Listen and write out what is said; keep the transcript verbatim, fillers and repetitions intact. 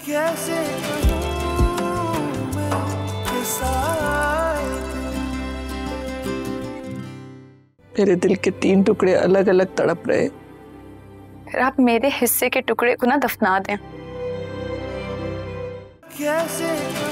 कैसे कहूं मैं मेरे दिल के तीन टुकड़े अलग अलग तड़प रहे। फिर आप मेरे हिस्से के टुकड़े को ना दफना दें। कैसे